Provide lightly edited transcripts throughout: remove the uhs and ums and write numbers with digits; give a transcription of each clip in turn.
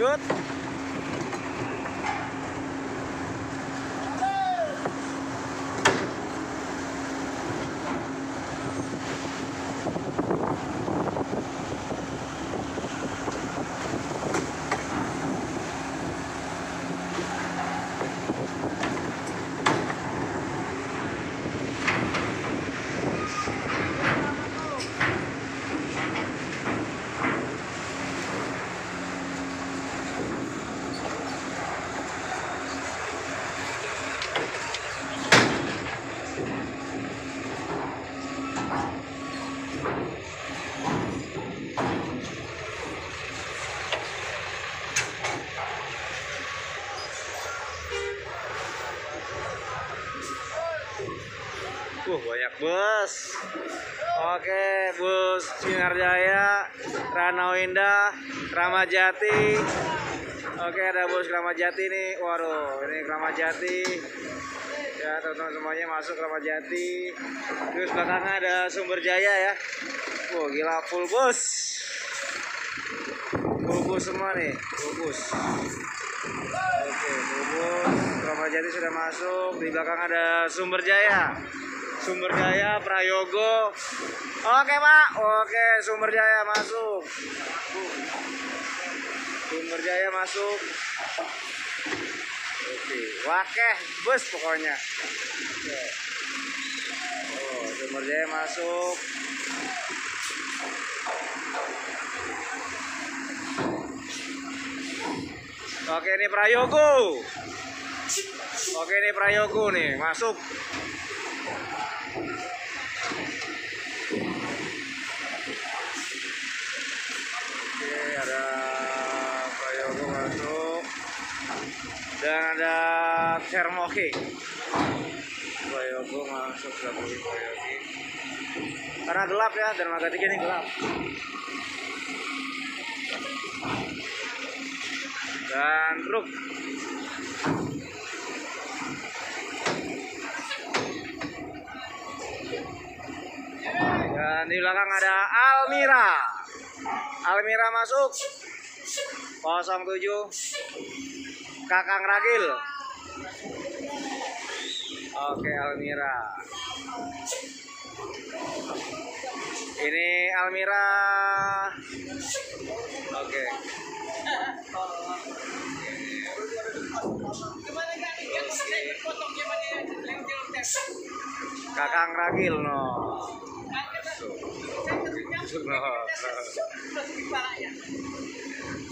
lanjut. Banyak bus. Oke, bus Cinar Jaya, Ranau Indah, Ramadjati. Oke, ada bus Ramadjati nih. Waduh, ini Ramadjati. Ya, teman-teman semuanya masuk Ramadjati. Terus belakangnya ada Sumber Jaya ya. Wah, gila full bus. Full bus semua nih, full bus. Oke, full bus. Ramadjati sudah masuk. Di belakang ada Sumber Jaya. Sumber Jaya, Prayogo. Oke Pak, oke Sumber Jaya masuk. Sumber Jaya masuk. Oke, wakeh bus pokoknya. Oke. Oh, Sumber Jaya masuk. Oke, ini Prayogo. Oke, ini Prayogo nih, masuk. Dan ada termoki. Prayogo masuk lagi Prayogi. Karena gelap ya, dan Dermaga 3 ini gelap. Dan truk. Dan di belakang ada Almira. Almira masuk. 07. Kakang Ragil. Oke, Almira. Ini Almira. Oke. Kakang Ragil no.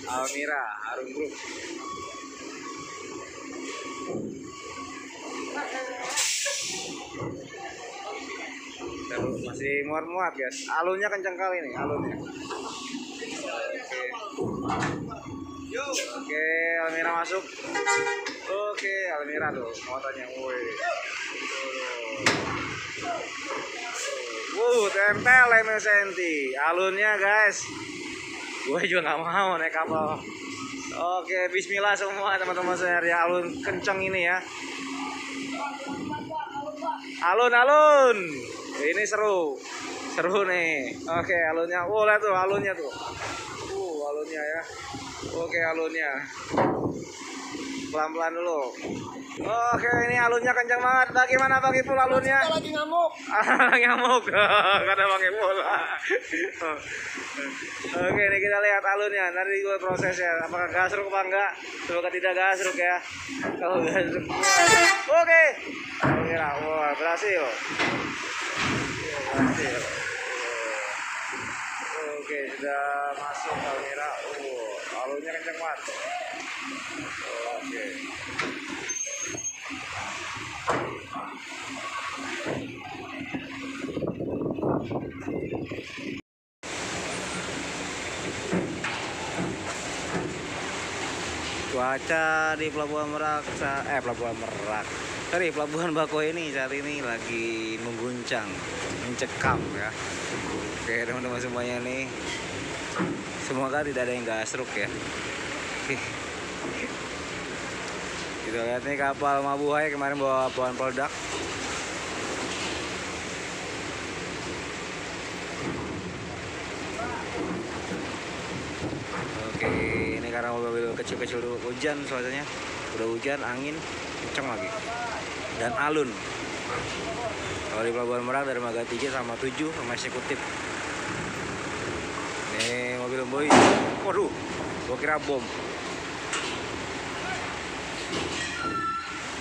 Almira Harum Group. Terus masih muat-muat guys, alunnya kencang kali nih alunnya. Oke, Almira masuk. Oke, Almira tuh motornya, woi. Tempel MSNT alunnya guys. Gue juga nggak mau naik kapal. Oke, bismillah semua teman-teman saya ya, alun kenceng ini ya. Alun-alun. Ini seru. Seru nih. Oke, alunnya. Oh, lihat tuh alunnya tuh. Alunnya ya. Oke, alunnya. Pelan-pelan dulu. Oke, ini alunnya kencang banget. Bagaimana Bang Ipul alunnya? Kita lagi ngamuk. Ngamuk. Karena Bang Ipul. Oke, ini kita lihat alunnya. Nanti gue prosesnya. Apakah gasruk apa enggak? Semoga tidak gasruk ya. Kalau gasruk. Oke. Almira, wah berhasil. Berhasil. Oke, sudah masuk Almira. Alunnya kencang banget. Oke. Cuaca di Pelabuhan Bako ini saat ini lagi mengguncang, mencekam ya. Oke teman-teman semuanya nih, semoga tidak ada yang gasruk ya. Kita lihat nih kapal Mabuhay kemarin bawa bahan produk. karena mobil-mobil kecil-kecil hujan, soalnya udah hujan, angin kenceng lagi dan alun. Kalau di Pelabuhan Merak dari dermaga 3 sama 7 sama eksekutif. Nih mobil boy, waduh, gua kira bom.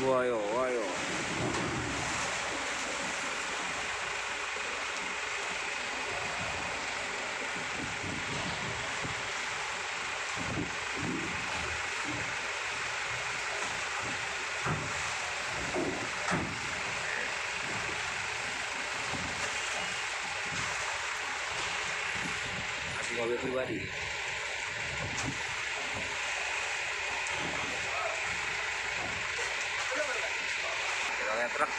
Wayo, wayo. Mobil pribadi. Kita lihat truk.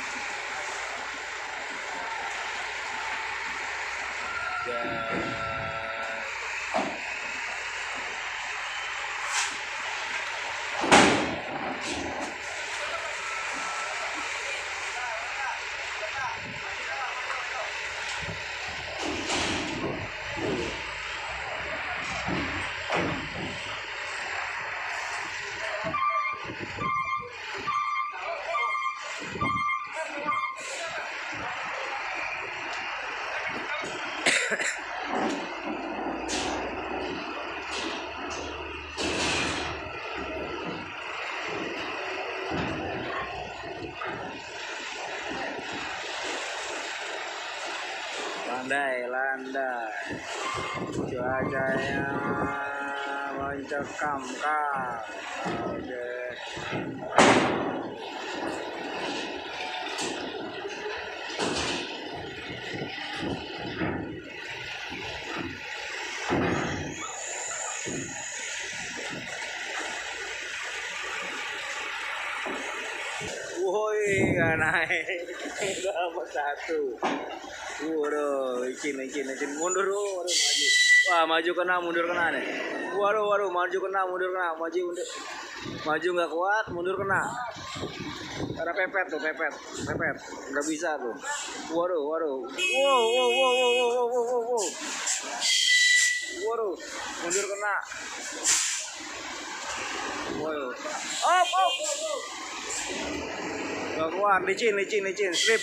Landai, cuacanya mencekam kak. Oke. Woi, nggak naik, nggak mau satu. Waduh, bikin mundur, waduh, maju. Wah, maju kena, mundur kena nih. Waduh, maju kena, mundur kena, maju. Maju nggak kuat, mundur kena. Karena pepet tuh, pepet, nggak bisa tuh. Waduh. Wow. Waduh, mundur kena. Waduh. Op. Nggak kuat, licin, slip.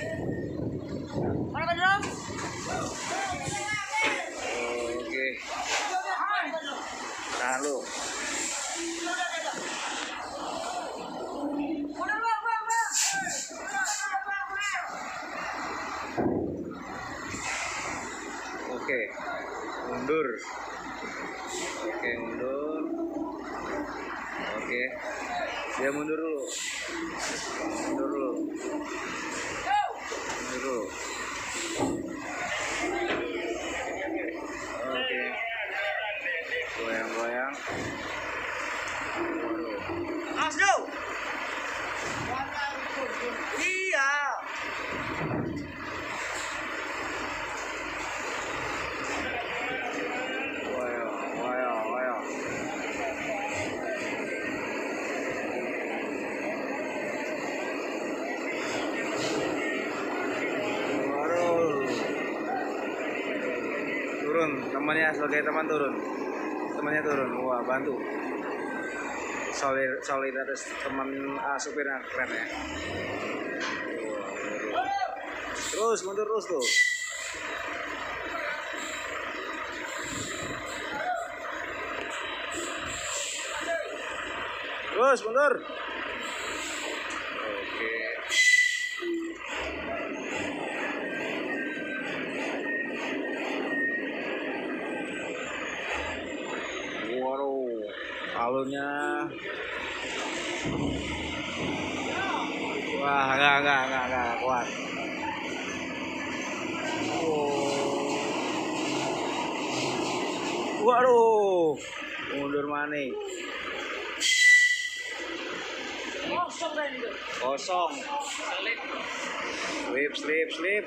Mana beneran? Oke. Lalu oke, mundur. Oke, dia mundur dulu. Temannya sebagai teman turun, wah bantu, solidaritas teman supirnya keren ya. Terus mundur tuh. Terus mundur. Oke. Alurnya, wah enggak kuat. Waduh, mundur maning. Kosong tadi. Kosong. Slip, slip, slip.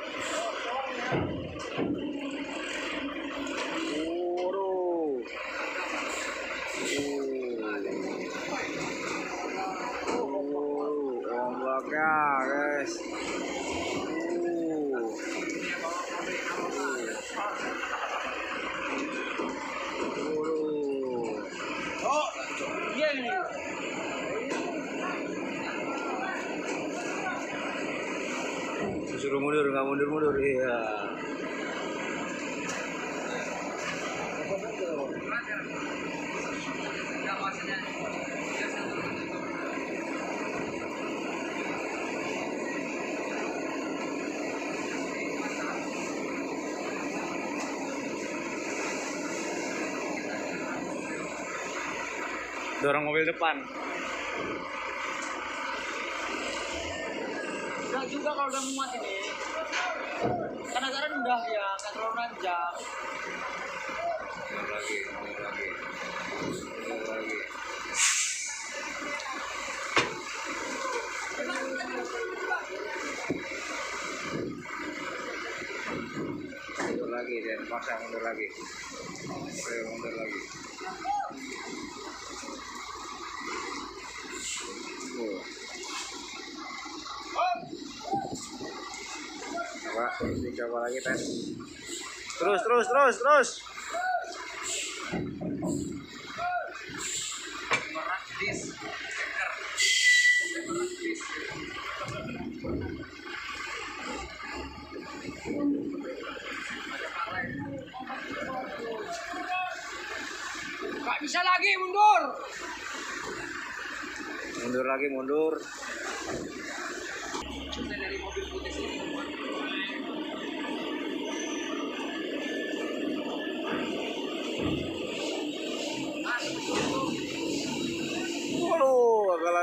Suruh mundur, nggak mundur-mundur, iya. Dorong mobil depan. Juga kalau udah muat ini karena sekarang udah ya nggak terlalu nanjak lagi, lagi mundur lagi dan paksa mundur lagi, saya mundur lagi. Coba lagi tes. Terus. Nggak bisa lagi mundur. Dari mobil putih sini.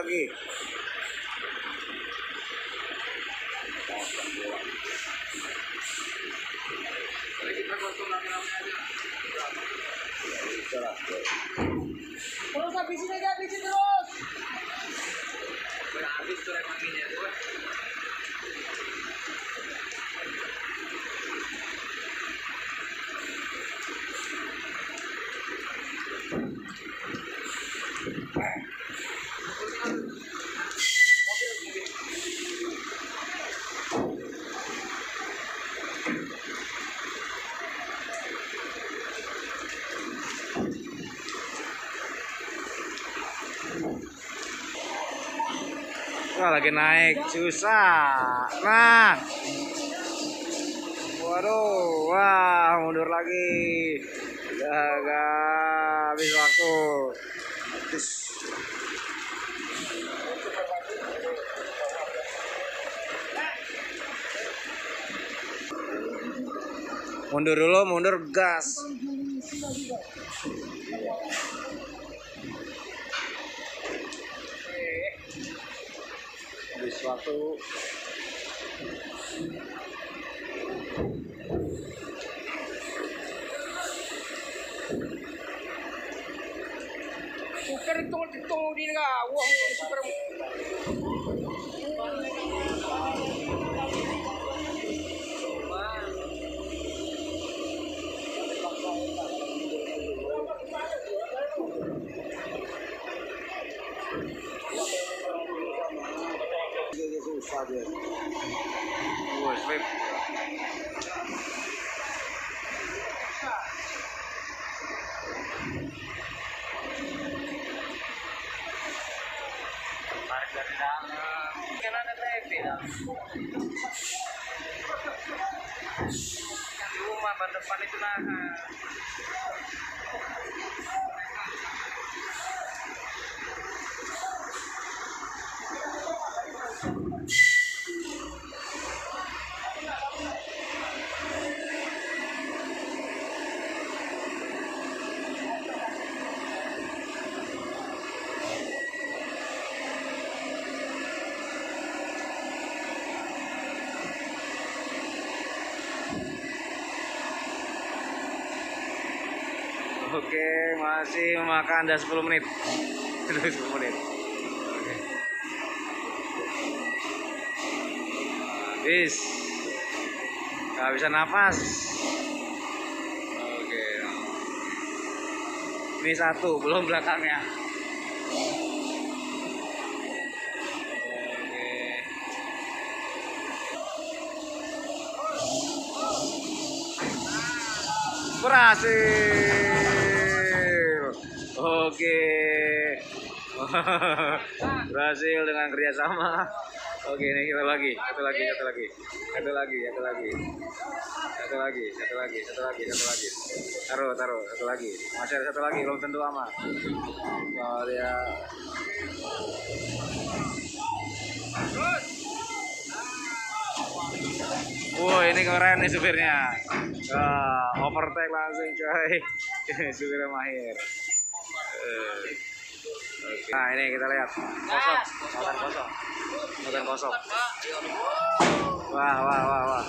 Lagi. Terus habisin aja, habisin terus. Habis tuh remote-nya tuh. Lagi naik susah. Nah. Waduh, wah, mundur lagi. Agak habis waktu. Terus. Mundur dulu, mundur gas. Suatu super tol di negara wah super dia. Wah, slip. Tarik dari dalam. Kan ada TV dalam. Yang rumah ban depan itu nah. Oke, masih memakan dah 10 menit. Wis. Gak bisa nafas. Oke. Ini satu, belum belakangnya. Berhasil. Oke. Berhasil dengan kerjasama. Oke, ini kita lagi, satu lagi. Taruh, satu lagi. Masih ada satu lagi, belum tentu aman. Kalau dia wow, ini keren nih supirnya. Overtake langsung coy. Supirnya mahir. Okay. Nah, ini kita lihat. Kosong. Wah.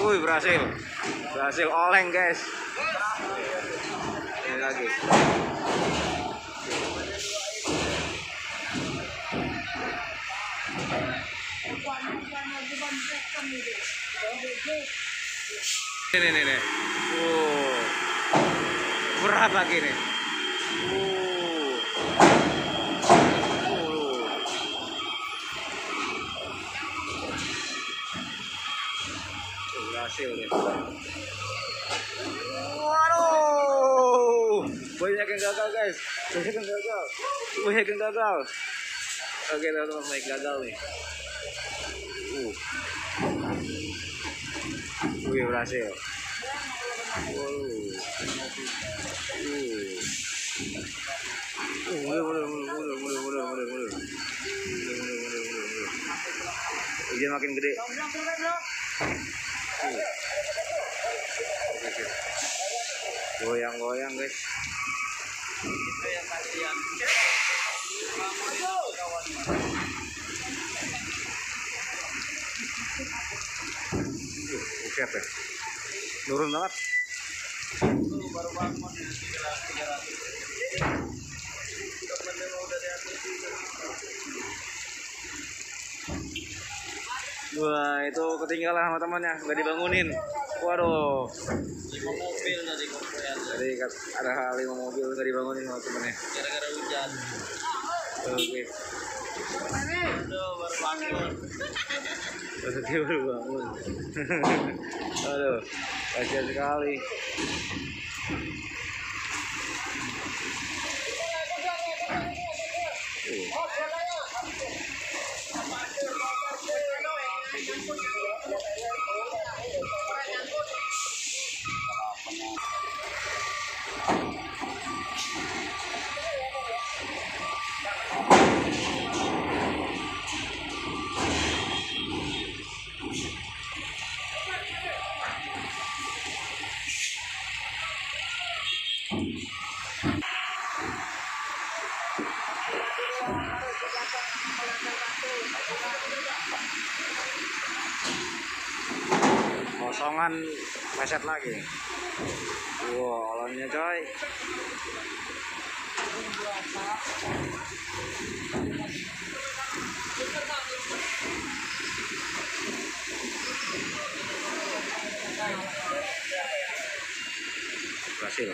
Wuih, berhasil oleng, guys. Ini lagi. Ini. Wow. Berat lagi nih. Berhasil nih. Waduh. Banyak yang gagal, guys. Banyak yang gagal. Oke, teman-teman, baik gagal nih. Wih, berhasil. Dia makin gede. Goyang-goyang, guys. Itu yang kasihan. Buset ya. Turun banget. Baru bangun di sekitar 300. Wah, itu ketinggalan sama temannya, nggak dibangunin. Waduh. 5 mobil tadi komplain. Jadi ada 5 mobil nggak dibangunin sama temannya. Gara-gara hujan. Oke. Baru bangun. Aduh, kasihan sekali. Kosongan peset lagi. Wow, alamnya coy. Berhasil.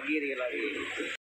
Pikir lagi.